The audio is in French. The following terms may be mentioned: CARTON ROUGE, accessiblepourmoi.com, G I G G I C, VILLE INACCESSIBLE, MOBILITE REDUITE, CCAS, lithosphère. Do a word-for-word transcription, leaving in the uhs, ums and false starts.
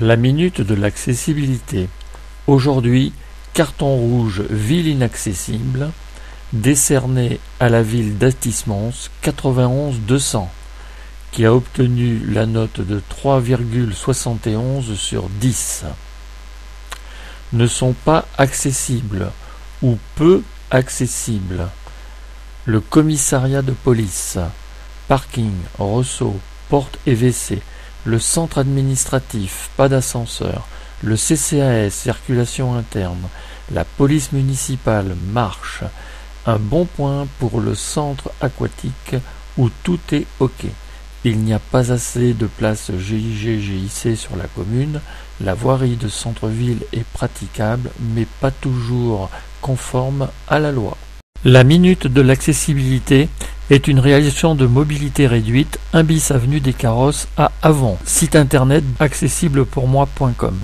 La minute de l'accessibilité. Aujourd'hui, carton rouge ville inaccessible, décerné à la ville d'Athis-Mons quatre-vingt-onze deux cents, qui a obtenu la note de trois virgule soixante et onze sur dix. Ne sont pas accessibles ou peu accessibles. Le commissariat de police, parking, ressaut, porte et W C, le centre administratif, pas d'ascenseur, le C C A S, circulation interne, la police municipale, marche, un bon point pour le centre aquatique où tout est OK. Il n'y a pas assez de places G I G G I C sur la commune, la voirie de centre-ville est praticable mais pas toujours conforme à la loi. La minute de l'accessibilité est une réalisation de Mobilité Réduite, un bis avenue des Carrosses à Avon. Site internet accessible pour moi point com.